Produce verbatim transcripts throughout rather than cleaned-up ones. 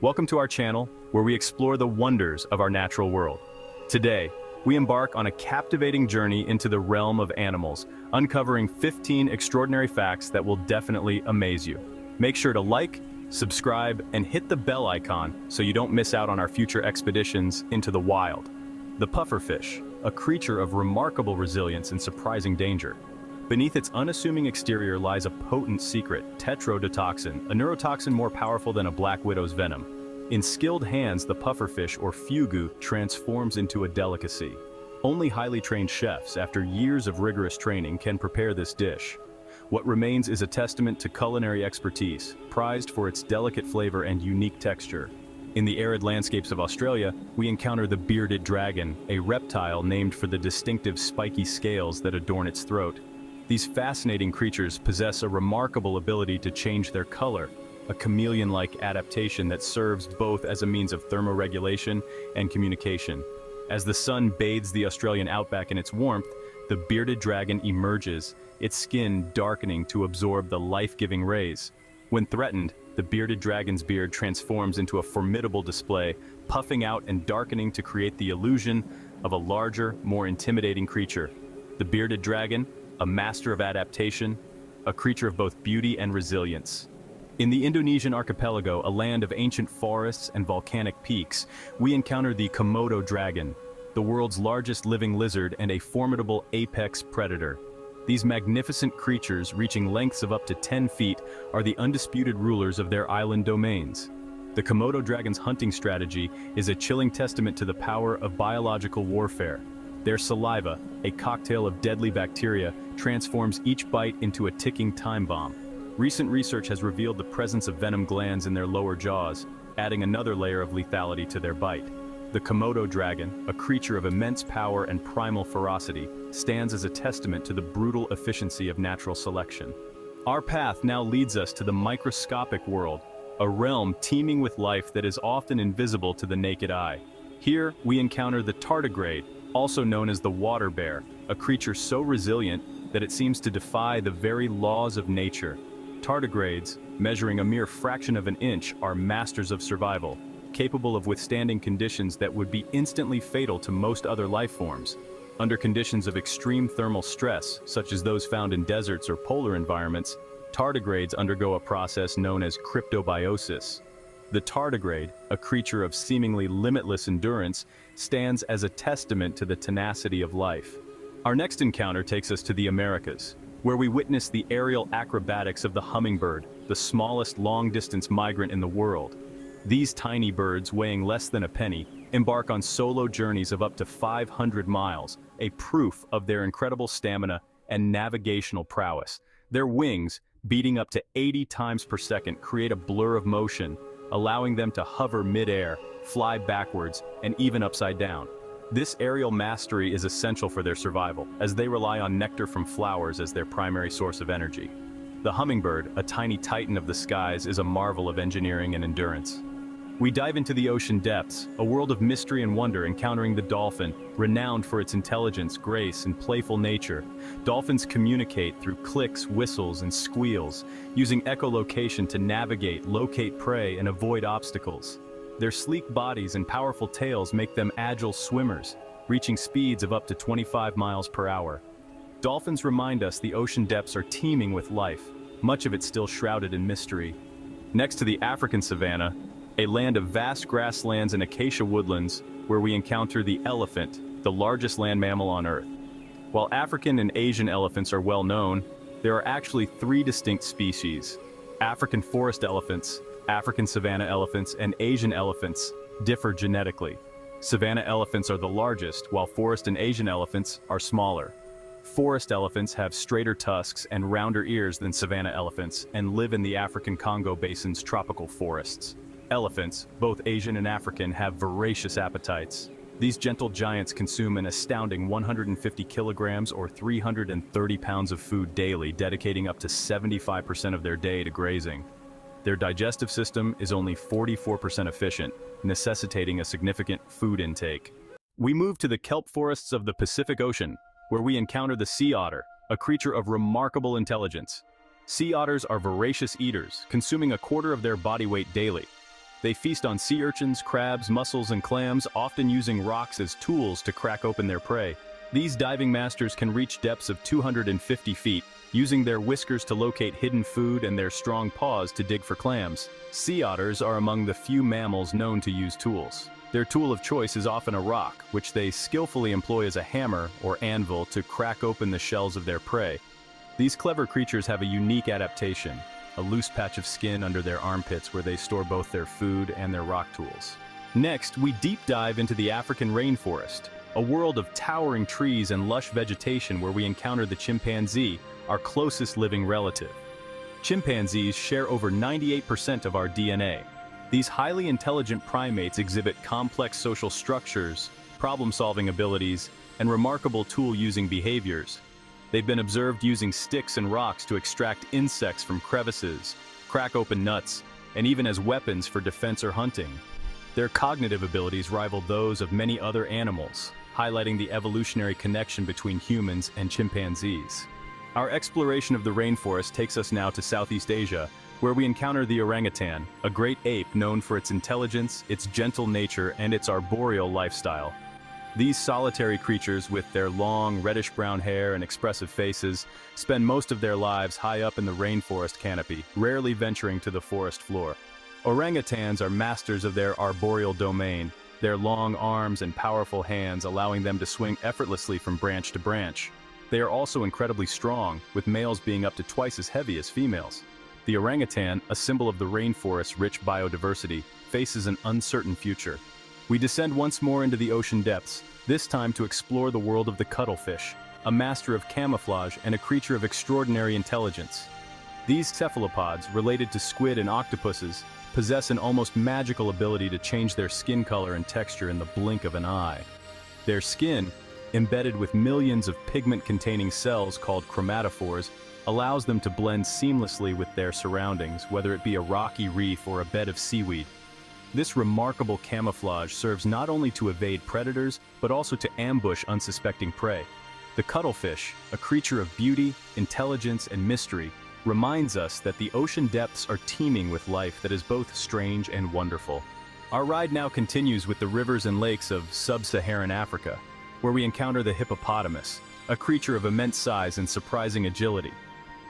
Welcome to our channel, where we explore the wonders of our natural world. Today, we embark on a captivating journey into the realm of animals, uncovering fifteen extraordinary facts that will definitely amaze you. Make sure to like, subscribe, and hit the bell icon so you don't miss out on our future expeditions into the wild. The pufferfish, a creature of remarkable resilience and surprising danger. Beneath its unassuming exterior lies a potent secret, tetrodotoxin, a neurotoxin more powerful than a black widow's venom. In skilled hands, the pufferfish, or fugu, transforms into a delicacy. Only highly trained chefs, after years of rigorous training, can prepare this dish. What remains is a testament to culinary expertise, prized for its delicate flavor and unique texture. In the arid landscapes of Australia, we encounter the bearded dragon, a reptile named for the distinctive spiky scales that adorn its throat. These fascinating creatures possess a remarkable ability to change their color, a chameleon-like adaptation that serves both as a means of thermoregulation and communication. As the sun bathes the Australian outback in its warmth, the bearded dragon emerges, its skin darkening to absorb the life-giving rays. When threatened, the bearded dragon's beard transforms into a formidable display, puffing out and darkening to create the illusion of a larger, more intimidating creature. The bearded dragon, a master of adaptation, a creature of both beauty and resilience. In the Indonesian archipelago, a land of ancient forests and volcanic peaks, we encounter the Komodo dragon, the world's largest living lizard and a formidable apex predator. These magnificent creatures, reaching lengths of up to ten feet, are the undisputed rulers of their island domains. The Komodo dragon's hunting strategy is a chilling testament to the power of biological warfare. Their saliva, a cocktail of deadly bacteria, transforms each bite into a ticking time bomb. Recent research has revealed the presence of venom glands in their lower jaws, adding another layer of lethality to their bite. The Komodo dragon, a creature of immense power and primal ferocity, stands as a testament to the brutal efficiency of natural selection. Our path now leads us to the microscopic world, a realm teeming with life that is often invisible to the naked eye. Here, we encounter the tardigrade, also known as the water bear, a creature so resilient that it seems to defy the very laws of nature. Tardigrades, measuring a mere fraction of an inch, are masters of survival, capable of withstanding conditions that would be instantly fatal to most other life forms. Under conditions of extreme thermal stress, such as those found in deserts or polar environments, tardigrades undergo a process known as cryptobiosis. The tardigrade, a creature of seemingly limitless endurance, stands as a testament to the tenacity of life. Our next encounter takes us to the Americas, where we witness the aerial acrobatics of the hummingbird, the smallest long-distance migrant in the world. These tiny birds, weighing less than a penny, embark on solo journeys of up to five hundred miles, a proof of their incredible stamina and navigational prowess. Their wings, beating up to eighty times per second, create a blur of motion, allowing them to hover mid-air, fly backwards, and even upside down. This aerial mastery is essential for their survival, as they rely on nectar from flowers as their primary source of energy. The hummingbird, a tiny titan of the skies, is a marvel of engineering and endurance. We dive into the ocean depths, a world of mystery and wonder, encountering the dolphin, renowned for its intelligence, grace, and playful nature. Dolphins communicate through clicks, whistles, and squeals, using echolocation to navigate, locate prey, and avoid obstacles. Their sleek bodies and powerful tails make them agile swimmers, reaching speeds of up to twenty-five miles per hour. Dolphins remind us the ocean depths are teeming with life, much of it still shrouded in mystery. Next to the African savanna, a land of vast grasslands and acacia woodlands, where we encounter the elephant, the largest land mammal on Earth. While African and Asian elephants are well known, there are actually three distinct species. African forest elephants, African savanna elephants, and Asian elephants differ genetically. Savanna elephants are the largest, while forest and Asian elephants are smaller. Forest elephants have straighter tusks and rounder ears than savanna elephants, and live in the African Congo Basin's tropical forests. Elephants, both Asian and African, have voracious appetites. These gentle giants consume an astounding one hundred fifty kilograms or three hundred thirty pounds of food daily, dedicating up to seventy-five percent of their day to grazing. Their digestive system is only forty-four percent efficient, necessitating a significant food intake. We move to the kelp forests of the Pacific Ocean, where we encounter the sea otter, a creature of remarkable intelligence. Sea otters are voracious eaters, consuming a quarter of their body weight daily. They feast on sea urchins, crabs, mussels, and clams, often using rocks as tools to crack open their prey. These diving masters can reach depths of two hundred fifty feet, using their whiskers to locate hidden food and their strong paws to dig for clams. Sea otters are among the few mammals known to use tools. Their tool of choice is often a rock, which they skillfully employ as a hammer or anvil to crack open the shells of their prey. These clever creatures have a unique adaptation, a loose patch of skin under their armpits where they store both their food and their rock tools. Next, we deep dive into the African rainforest, a world of towering trees and lush vegetation where we encounter the chimpanzee, our closest living relative. Chimpanzees share over ninety-eight percent of our D N A. These highly intelligent primates exhibit complex social structures, problem-solving abilities, and remarkable tool-using behaviors. They've been observed using sticks and rocks to extract insects from crevices, crack open nuts, and even as weapons for defense or hunting. Their cognitive abilities rival those of many other animals, highlighting the evolutionary connection between humans and chimpanzees. Our exploration of the rainforest takes us now to Southeast Asia, where we encounter the orangutan, a great ape known for its intelligence, its gentle nature, and its arboreal lifestyle. These solitary creatures, with their long, reddish-brown hair and expressive faces, spend most of their lives high up in the rainforest canopy, rarely venturing to the forest floor. Orangutans are masters of their arboreal domain, their long arms and powerful hands allowing them to swing effortlessly from branch to branch. They are also incredibly strong, with males being up to twice as heavy as females. The orangutan, a symbol of the rainforest's rich biodiversity, faces an uncertain future. We descend once more into the ocean depths, this time to explore the world of the cuttlefish, a master of camouflage and a creature of extraordinary intelligence. These cephalopods, related to squid and octopuses, possess an almost magical ability to change their skin color and texture in the blink of an eye. Their skin, embedded with millions of pigment-containing cells called chromatophores, allows them to blend seamlessly with their surroundings, whether it be a rocky reef or a bed of seaweed. This remarkable camouflage serves not only to evade predators, but also to ambush unsuspecting prey. The cuttlefish, a creature of beauty, intelligence, and mystery, reminds us that the ocean depths are teeming with life that is both strange and wonderful. Our ride now continues with the rivers and lakes of sub-Saharan Africa, where we encounter the hippopotamus, a creature of immense size and surprising agility.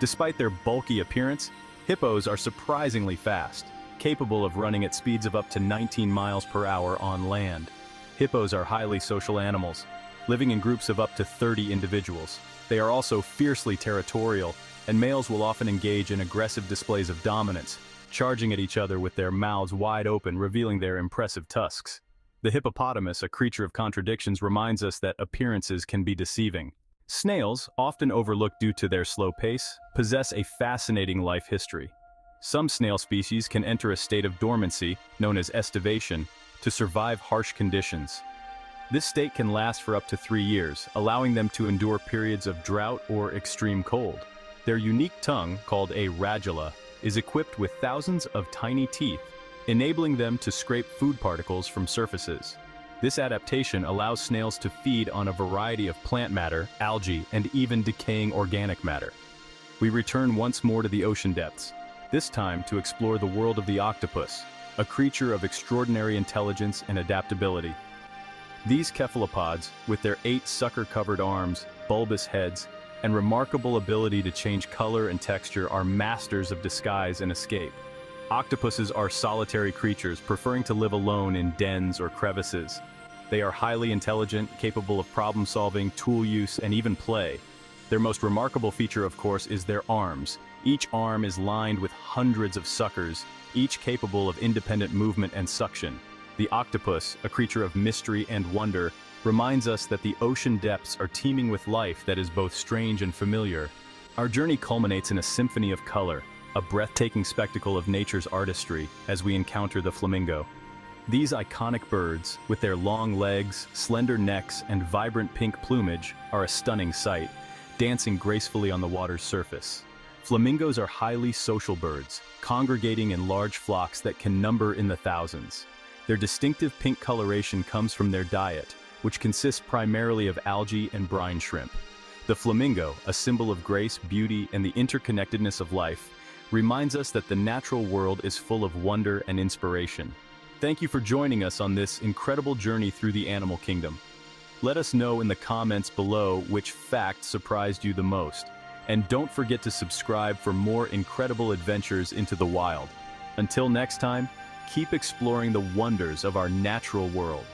Despite their bulky appearance, hippos are surprisingly fast, capable of running at speeds of up to nineteen miles per hour on land. Hippos are highly social animals, living in groups of up to thirty individuals. They are also fiercely territorial, and males will often engage in aggressive displays of dominance, charging at each other with their mouths wide open, revealing their impressive tusks. The hippopotamus, a creature of contradictions, reminds us that appearances can be deceiving. Snails, often overlooked due to their slow pace, possess a fascinating life history. Some snail species can enter a state of dormancy, known as estivation, to survive harsh conditions. This state can last for up to three years, allowing them to endure periods of drought or extreme cold. Their unique tongue, called a radula, is equipped with thousands of tiny teeth, enabling them to scrape food particles from surfaces. This adaptation allows snails to feed on a variety of plant matter, algae, and even decaying organic matter. We return once more to the ocean depths, this time to explore the world of the octopus, a creature of extraordinary intelligence and adaptability. These cephalopods, with their eight sucker-covered arms, bulbous heads, and remarkable ability to change color and texture, are masters of disguise and escape. Octopuses are solitary creatures, preferring to live alone in dens or crevices. They are highly intelligent, capable of problem-solving, tool use, and even play. Their most remarkable feature, of course, is their arms. Each arm is lined with hundreds of suckers, each capable of independent movement and suction. The octopus, a creature of mystery and wonder, reminds us that the ocean depths are teeming with life that is both strange and familiar. Our journey culminates in a symphony of color, a breathtaking spectacle of nature's artistry, as we encounter the flamingo. These iconic birds, with their long legs, slender necks, and vibrant pink plumage, are a stunning sight, dancing gracefully on the water's surface. Flamingos are highly social birds, congregating in large flocks that can number in the thousands. Their distinctive pink coloration comes from their diet, which consists primarily of algae and brine shrimp. The flamingo, a symbol of grace, beauty, and the interconnectedness of life, reminds us that the natural world is full of wonder and inspiration. Thank you for joining us on this incredible journey through the animal kingdom. Let us know in the comments below which fact surprised you the most. And don't forget to subscribe for more incredible adventures into the wild. Until next time, keep exploring the wonders of our natural world.